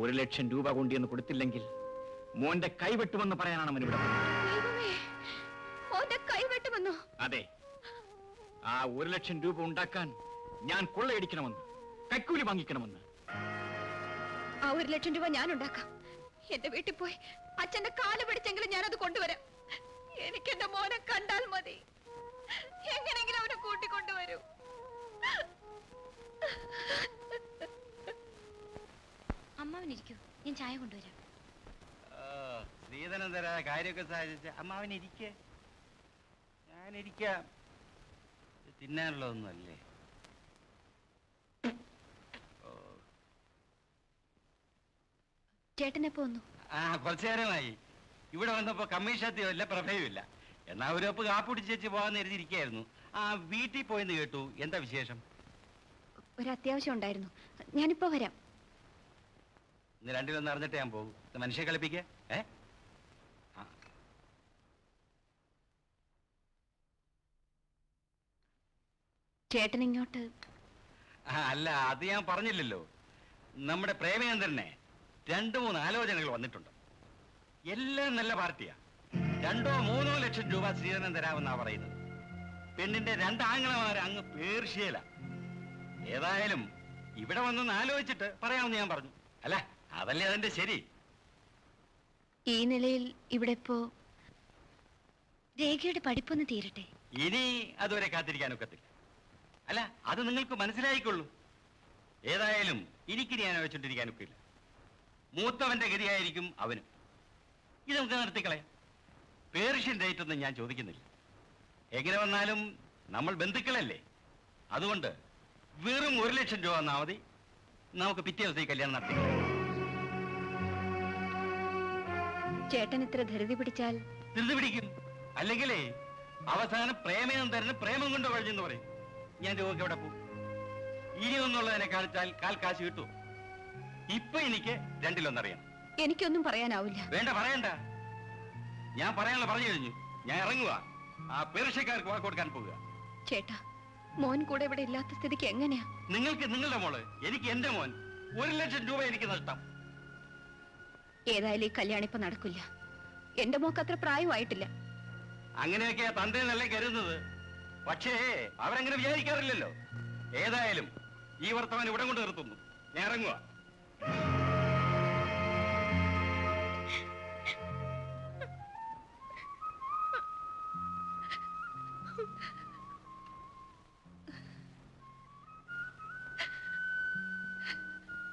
1,00,000 രൂപ കൊണ്ടുവന്ന് കൊടുത്തില്ലെങ്കിൽ മോന്റെ കൈവെട്ടുമെന്ന് പറയാനാണ് അവൻ ഇവിടെ. അതെ, ആ 1,00,000 രൂപ ഉണ്ടാക്കാൻ ഞാൻ കൊള്ളയടിക്കണമെന്ന്, കൈക്കൂലി വാങ്ങിക്കണമെന്ന്. ആ 1,00,000 രൂപ ഞാൻ ഉണ്ടാക്കാം. എന്റെ വീട്ടിൽ പോയി അച്ഛന്റെ കാല് പിടിച്ചെങ്കിലും ഞാനത് കൊണ്ടുവരാം. എനിക്ക് എന്റെ മോനെ കണ്ടാൽ മതി. എങ്ങനെങ്കിലും അവനെ കൂട്ടിക്കൊണ്ടുവരൂ. അമ്മാവനിരിക്കൂ, ഞാൻ ചായ കൊണ്ടുവരാം. ശ്രീധനന്തര കാര്യമൊക്കെ സാധിച്ച് അമ്മാവനിരിക്കേ. ഞാനിരിക്കാം. തിന്നാനുള്ളതൊന്നുമല്ലേ? ചേട്ടനെപ്പോ വന്നു? ആ, കുറച്ചു നേരമായി. ഇവിടെ വന്നപ്പോ കമ്മീഷത്തില്ല, പ്രഭയുമില്ല. എന്നാ അവരൊപ്പം കാപ്പുടിച്ച് വെച്ച് പോകാന്ന് എഴുതിയിരിക്കായിരുന്നു. ആ വീട്ടിൽ പോയെന്ന് കേട്ടു. എന്താ വിശേഷം? ഒരത്യാവശ്യം ഉണ്ടായിരുന്നു, ഞാനിപ്പോ വരാം. ഇന്ന് രണ്ടിലൊന്ന് അറിഞ്ഞിട്ട് ഞാൻ പോകും. മനുഷ്യ കളിപ്പിക്കുക. ചേട്ടൻ ഇങ്ങോട്ട്? അല്ല, അത് ഞാൻ പറഞ്ഞില്ലല്ലോ. നമ്മുടെ പ്രേമചന്ദ്രനെ 2-3 ആലോചനകൾ വന്നിട്ടുണ്ട്. എല്ലാം നല്ല പാർട്ടിയാ. 2-3 ലക്ഷം രൂപ ശ്രീധനം തരാമെന്നാ പറയുന്നത്. പെണ്ണിന്റെ 2 ആംഗളമാർ അങ്ങ് പേർഷ്യയില. ഏതായാലും ഇവിടെ വന്നൊന്ന് ആലോചിച്ചിട്ട് പറയാമെന്ന് ഞാൻ പറഞ്ഞു. അല്ല, അതല്ലേ അതിന്റെ ശരി. ഈ നിലയിൽ ഇവിടെ ഇപ്പോ രേഖയുടെ പഠിപ്പൊന്ന് തീരട്ടെ. ഇനി അതുവരെ കാത്തിരിക്കാനൊക്കത്തില്ല. അല്ല, അത് നിങ്ങൾക്ക് മനസ്സിലായിക്കൊള്ളൂ. ഏതായാലും എനിക്കിനി ഞാൻ വെച്ചോണ്ടിരിക്കാനൊക്കില്ല. മൂത്തവന്റെ ഗതിയായിരിക്കും അവനും. ഇത് നമുക്ക് നിർത്തിക്കളയാം. പേർഷ്യൻ ഡേറ്റ് ഒന്നും ഞാൻ ചോദിക്കുന്നില്ല. എങ്ങനെ വന്നാലും നമ്മൾ ബന്ധുക്കളല്ലേ? അതുകൊണ്ട് വെറും 1,00,000 രൂപ വന്നാൽ മതി. നമുക്ക് പിറ്റേ ദിവസത്തേക്ക് കല്യാണം നടത്തിക്കളയാം. ചേട്ടൻ ഇത്ര ധൃതി പിടിച്ചാൽ? ധൃതി പിടിക്കും, അല്ലെങ്കിലേ അവസാനം പ്രേമേന്ദ്രന് പ്രേമം കൊണ്ട് വഴിഞ്ഞെന്ന് പറയും. ഞാൻ രൂപക്ക് എവിടെ പോകും? ഇനി ഒന്നുള്ളതിനെ കാണിച്ചാൽ കാൽക്കാശ് കിട്ടൂ. ഇപ്പൊ എനിക്ക് 2-1 അറിയാം. എനിക്കൊന്നും പറയാനാവില്ല. വേണ്ട, പറയണ്ട. ഞാൻ പറയാനുള്ള പറഞ്ഞു കഴിഞ്ഞു. ഞാൻ ഇറങ്ങുക, ആ പേർഷ്യക്കാർക്ക് വാക്ക് കൊടുക്കാൻ പോകുക. ചേട്ടാ, മോൻ കൂടെ ഇവിടെ ഇല്ലാത്ത സ്ഥിതിക്ക് എങ്ങനെയാ? നിങ്ങൾക്ക് നിങ്ങളുടെ മോള്, എനിക്ക് എന്റെ മോൻ. 1,00,000 രൂപ എനിക്ക് നഷ്ടം. ഏതായാലും ഈ കല്യാണം ഇപ്പൊ നടക്കില്ല. എന്റെ മോക്ക് അത്ര പ്രായമായിട്ടില്ല. അങ്ങനെയൊക്കെയാ തന്റെ നല്ല കരുതുന്നത്. പക്ഷേ അവരങ്ങനെ വിചാരിക്കാറില്ലല്ലോ. ഏതായാലും ഈ വർത്തമാനം ഇവിടെ കൊണ്ട് നിർത്തുന്നു. ഞാൻ ഇറങ്ങുക.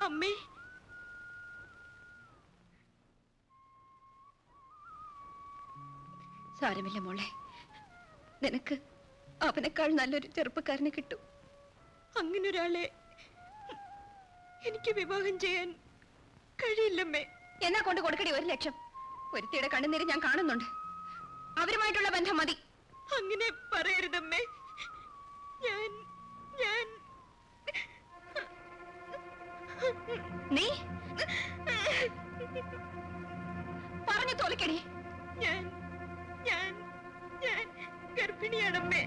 അമ്മേ, സാരമില്ല മോളെ. നിനക്ക് അവനേക്കാൾ നല്ലൊരു ചെറുപ്പക്കാരനെ കിട്ടും. അങ്ങനൊരാളെ എനിക്ക് വിവാഹം ചെയ്യാൻ കഴിയില്ലമ്മേ. എന്നാ കൊണ്ട് കൊടുക്കടി 1,00,000. ഒരുത്തിയുടെ കണ്ണുനീര് ഞാൻ കാണുന്നുണ്ട്. അവരുമായിട്ടുള്ള ബന്ധം മതി. അങ്ങനെ പറയരുതമ്മേ. ഞാൻ നീ പറഞ്ഞു തോൽക്കടി. ഞാൻ ഗർഭിണിയാണമ്മേ.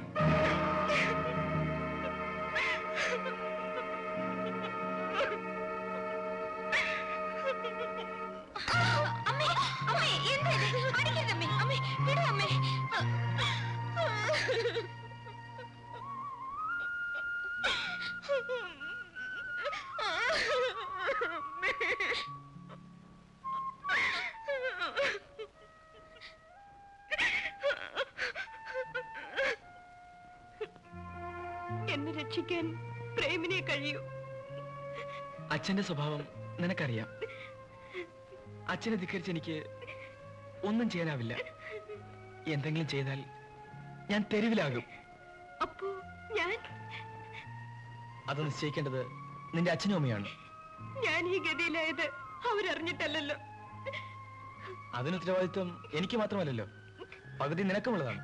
എന്നെ രക്ഷിക്കാൻ പ്രേമിനെ കഴിയൂ. അച്ഛന്റെ സ്വഭാവം നിനക്കറിയാം. അച്ഛനെ ധിക്കരിച്ച് എനിക്ക് ഒന്നും ചെയ്യാനാവില്ല. എന്തെങ്കിലും ചെയ്താൽ ഞാൻ തെരുവിലാകും. അപ്പോ ഞാൻ അത് നിശ്ചയിക്കേണ്ടത് നിന്റെ അച്ഛനും അമ്മയാണ്. ഞാൻ ഈ ഗതിയിലായത് അവരറിഞ്ഞിട്ടല്ലോ. അതിന് ഉത്തരവാദിത്വം എനിക്ക് മാത്രമല്ലല്ലോ, പകുതി നിനക്കുമുള്ളതാണ്.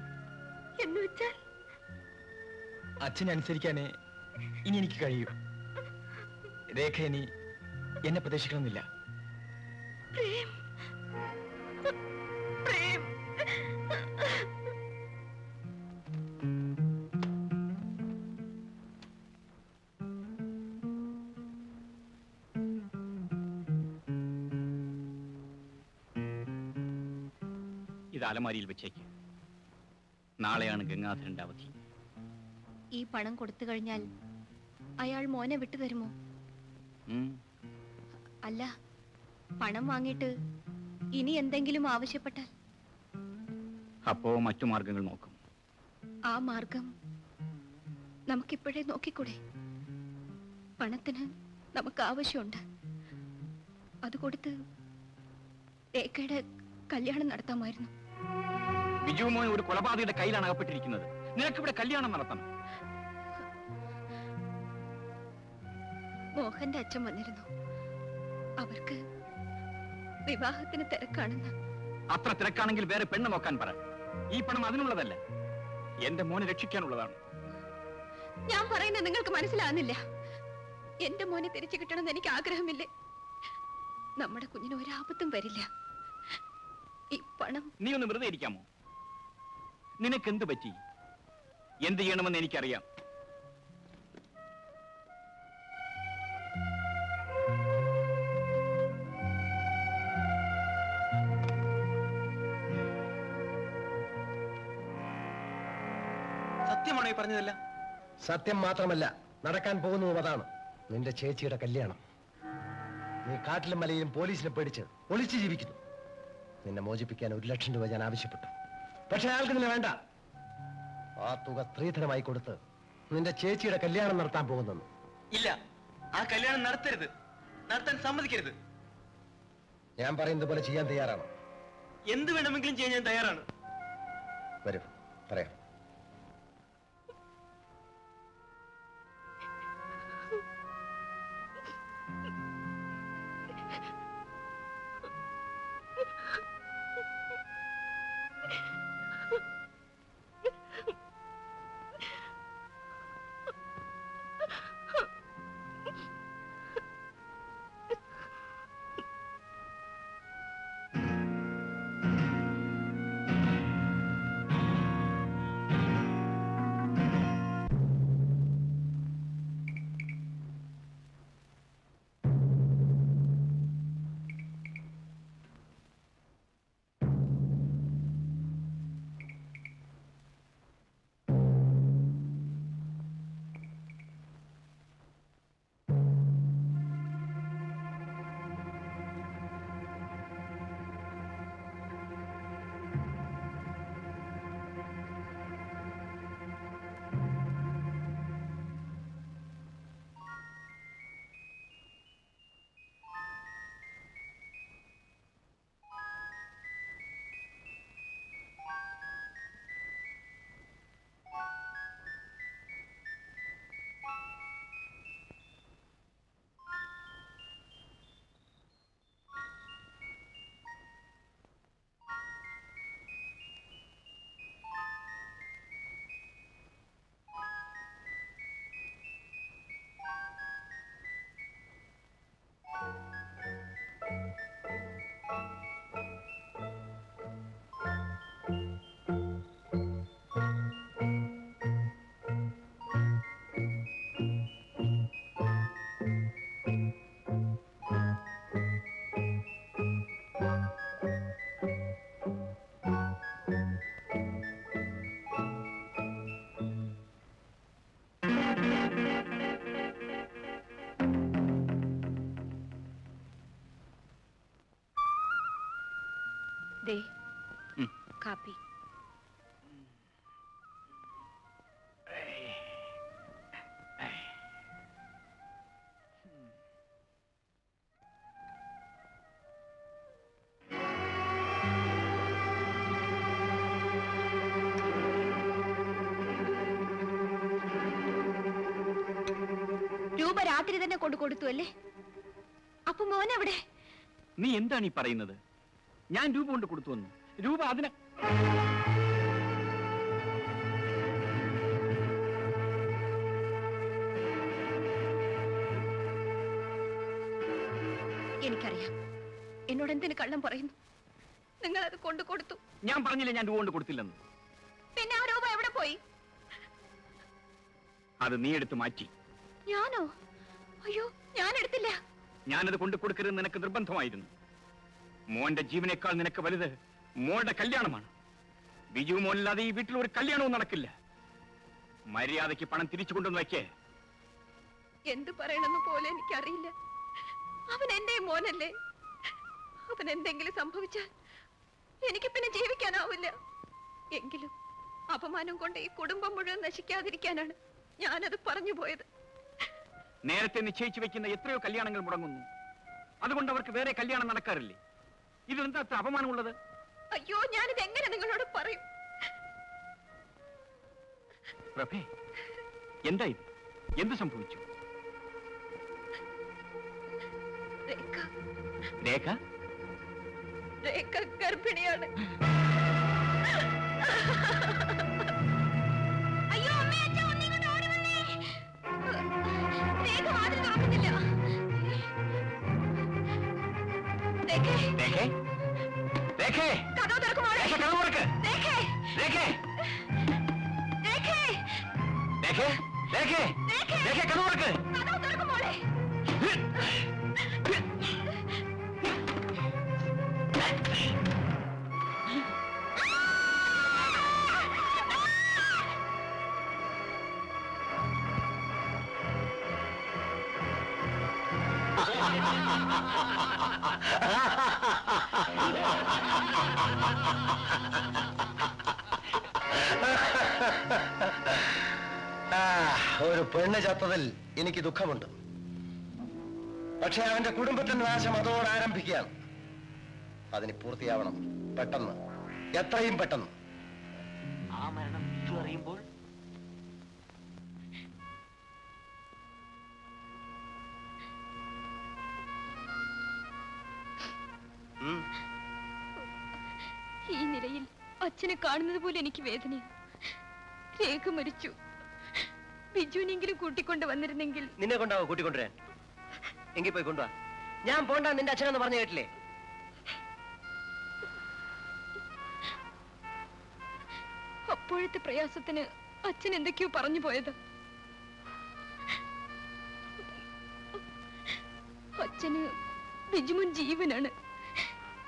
അച്ഛനെ അനുസരിക്കാനേ ഇനി എനിക്ക് കഴിയൂ. രേഖ ഇനി എന്നെ പ്രതീക്ഷിക്കണമെന്നില്ല. ഇത് അലമാരിയിൽ വെച്ചേക്ക്. നാളെയാണ് ഗംഗാധരന്റെ അവധി. ഈ പണം കൊടുത്തു കഴിഞ്ഞാൽ അയാൾ മോനെ വിട്ടുതരുമോ? അല്ല, പണം വാങ്ങിയിട്ട് ഇനി എന്തെങ്കിലും ആവശ്യപ്പെട്ടാൽ? അപ്പോ മറ്റു മാർഗങ്ങൾ നോക്കും. ആ മാർഗം നമുക്കിപ്പോഴേ നോക്കിക്കൂടെ? പണത്തിന് നമുക്ക് ആവശ്യമുണ്ട്. അത് കൊടുത്ത് രേഖയുടെ കല്യാണം നടത്താമായിരുന്നു. ബിജുമോൻ ഒരു കൊലപാതകയുടെ കയ്യിലാണ് അകപ്പെട്ടിരിക്കുന്നത്. നിനക്കിവിടെ കല്യാണം നടത്തണം. മോഹന്റെ അച്ഛൻ വന്നിരുന്നു. അവർക്ക് വിവാഹത്തിന് തിരക്കാണെന്ന്. അത്ര തിരക്കാണെങ്കിൽ വേറെ പെണ്ണ് നോക്കാൻ പറ. ഈ പണം അതിനുള്ളതല്ല, എന്റെ മോനെ രക്ഷിക്കാനുള്ളതാണ്. ഞാൻ പറയുന്നത് നിങ്ങൾക്ക് മനസ്സിലാകുന്നില്ല. എന്റെ മോനെ തിരിച്ചു കിട്ടണമെന്ന് എനിക്ക് ആഗ്രഹമില്ലേ? നമ്മുടെ കുഞ്ഞിന് ഒരാപത്തും വരില്ല. ഈ പണം നീ ഒന്ന് വെറുതെ ഇരിക്കാമോ? നിനക്കെന്ത് പറ്റി? എന്ത് ചെയ്യണമെന്ന് എനിക്കറിയാം. സത്യമാണോ ഈ പറഞ്ഞതല്ല? സത്യം മാത്രമല്ല, നടക്കാൻ പോകുന്നതും അതാണ്. നിന്റെ ചേച്ചിയുടെ കല്യാണം. നീ കാട്ടിലും മലയിലും പോലീസിനെ പേടിച്ച് ഒളിച്ചു ജീവിക്കുന്നു. നിന്നെ മോചിപ്പിക്കാൻ 1,00,000 രൂപ ഞാൻ ആവശ്യപ്പെട്ടു. പക്ഷെ അയാൾക്ക് നിന്നെ വേണ്ട. ആ തുക സ്ത്രീധനമായി കൊടുത്ത് നിന്റെ ചേച്ചിയുടെ കല്യാണം നടത്താൻ പോകുന്നു. ഇല്ല, ആ കല്യാണം നടത്തരുത്. നടത്താൻ സമ്മതിക്കരുത്. ഞാൻ പറയുന്നത് പോലെ ചെയ്യാൻ തയ്യാറാണ്. എന്ത് വേണമെങ്കിലും ചെയ്യാൻ ഞാൻ തയ്യാറാണ്. വരൂ, പറയാം. കാപ്പി. രൂപ രാത്രി തന്നെ കൊണ്ടു കൊടുത്തു അല്ലേ? അപ്പൊ മോനെവിടെ? നീ എന്താണ് ഈ പറയുന്നത്? ഞാൻ രൂപ കൊണ്ട് കൊടുത്തു വന്നു. രൂപ അതിനെ എനിക്കറിയാം. എന്നോട് എന്തിനു കള്ളം പറയുന്നു? നിങ്ങൾ അത് കൊണ്ടു കൊടുത്തു. ഞാൻ പറഞ്ഞില്ല ഞാൻ രൂപ കൊണ്ട് കൊടുത്തില്ലെന്ന്. പിന്നെ ആ രൂപ എവിടെ പോയി? അത് നീ എടുത്ത് മാറ്റി. ഞാനോ? അയ്യോ, ഞാൻ എടുത്തില്ല. ഞാനത് കൊണ്ടു കൊടുക്കരുത്. നിനക്ക് നിർബന്ധമായിരുന്നു. മോന്റെ ജീവനേക്കാൾ നിനക്ക് വലുത് മോളുടെ കല്യാണമാണ്. ബിജു മോനില്ലാതെ ഈ വീട്ടിൽ ഒരു കല്യാണവും നടക്കില്ല. മര്യാദയ്ക്ക് പണം തിരിച്ചു കൊണ്ടുവന്ന് വയ്ക്കേ. എന്ത് പറയണമെന്ന് പോലെ എനിക്കറിയില്ല. അവൻ എന്റെ മോനല്ലേ? അവൻ എന്തെങ്കിലും സംഭവിച്ചാൽ എനിക്ക് പിന്നെ ജീവിക്കാനാവില്ല. എങ്കിലും അപമാനം കൊണ്ട് ഈ കുടുംബം മുഴുവൻ നശിക്കാതിരിക്കാനാണ് ഞാനത് പറഞ്ഞു പോയത്. നേരത്തെ നിശ്ചയിച്ചു വെക്കുന്ന എത്രയോ കല്യാണങ്ങൾ മുടങ്ങുന്നു. അതുകൊണ്ട് അവർക്ക് വേറെ കല്യാണം നടക്കാറില്ലേ? ഇതെന്താ അപമാനമുള്ളത്? അയ്യോ, ഞാനിത് എങ്ങനെ നിങ്ങളോട് പറയും? പ്രഭേ, എന്താ ഇത്? എന്ത് സംഭവിച്ചു? രേഖ ഗർഭിണിയാണ്. ഒരു പെണ്ണ് ചത്തതിൽ എനിക്ക് ദുഃഖമുണ്ട്. പക്ഷെ അവന്റെ കുടുംബത്തിന്റെ നാശം അതോടെ ആരംഭിക്കുകയാണ്. അതിന് പൂർത്തിയാവണം, പെട്ടെന്ന്, എത്രയും പെട്ടെന്ന്. ആ മരണം അറിയുമ്പോൾ ഈ നിലയിൽ അച്ഛനെ കാണുന്നത് പോലെ എനിക്ക് വേദനയാണ്. രേഖ മരിച്ചു. ബിജുവിനെങ്കിലും കൂട്ടിക്കൊണ്ട് വന്നിരുന്നെങ്കിൽ. നിന്നെ കൊണ്ടാവോ കൂട്ടിക്കൊണ്ടുവരാൻ? എങ്കിൽ പോയി കൊണ്ടുവാ. ഞാൻ പോണ്ട, നിന്റെ അച്ഛനെന്ന് പറഞ്ഞു കേട്ടില്ലേ? അപ്പോഴത്തെ പ്രയാസത്തിന് അച്ഛൻ എന്തൊക്കെയോ പറഞ്ഞു പോയത്. അച്ഛന് ബിജുമോൻ ജീവനാണ്.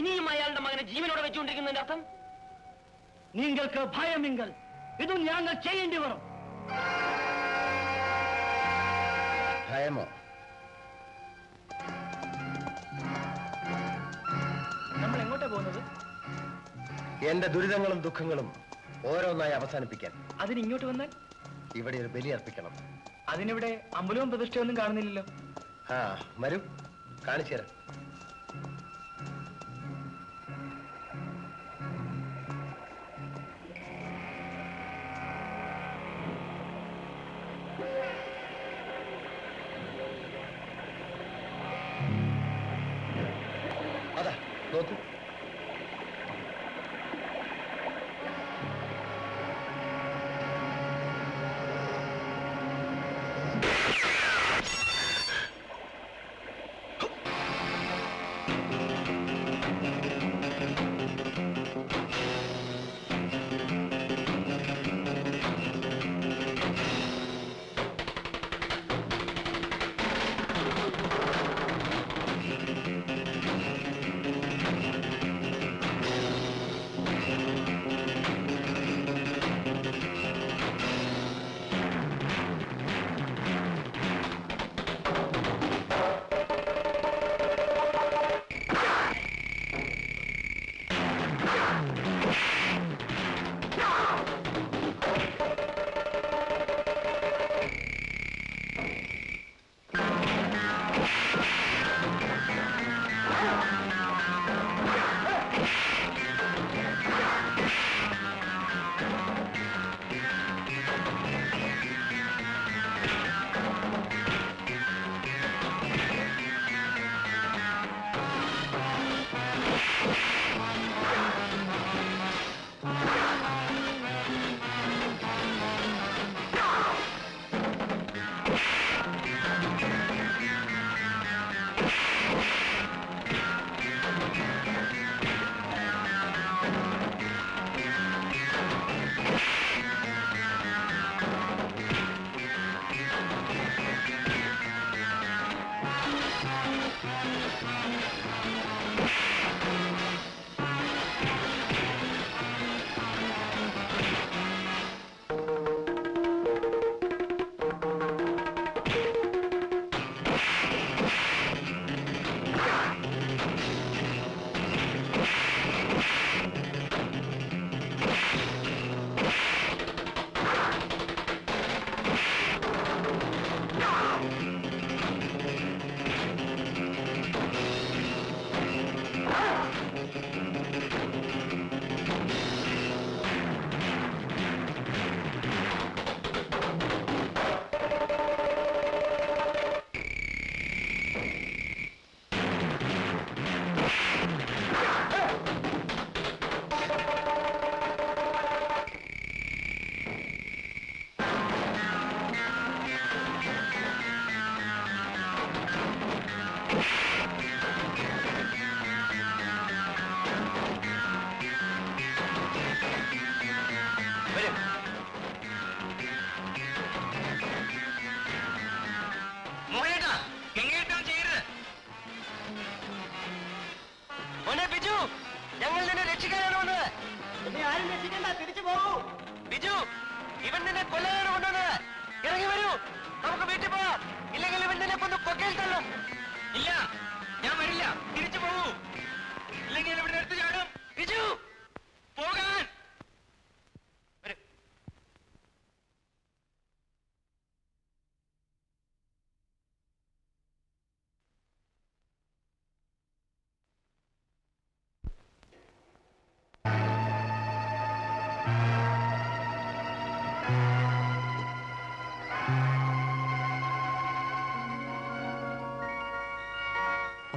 ഇനിയും അയാളുടെ മകനെ ജീവനോടെ വെച്ചുകൊണ്ടിരിക്കുന്നതിന്റെ അർത്ഥം? നിങ്ങൾക്ക് ഭയമെങ്കിൽ ഇതും ഞങ്ങൾ ചെയ്യേണ്ടി വരും. ഭയമോ? നമ്മൾ എങ്ങോട്ടാ പോകുന്നത്? എന്റെ ദുരിതങ്ങളും ദുഃഖങ്ങളും ഓരോന്നായി അവസാനിപ്പിക്കാൻ. അതിന് ഇങ്ങോട്ട് വന്നാൽ ഇവിടെ ഒരു ബലി അർപ്പിക്കണം. അതിനിവിടെ അമ്പലവും പ്രതിഷ്ഠയൊന്നും കാണുന്നില്ലല്ലോ. ആ വരൂ, കാണിച്ചു തരാം.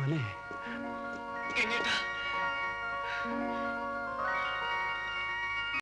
भने